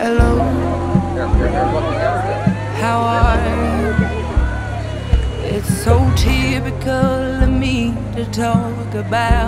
Hello, how are you? It's so typical of me to talk about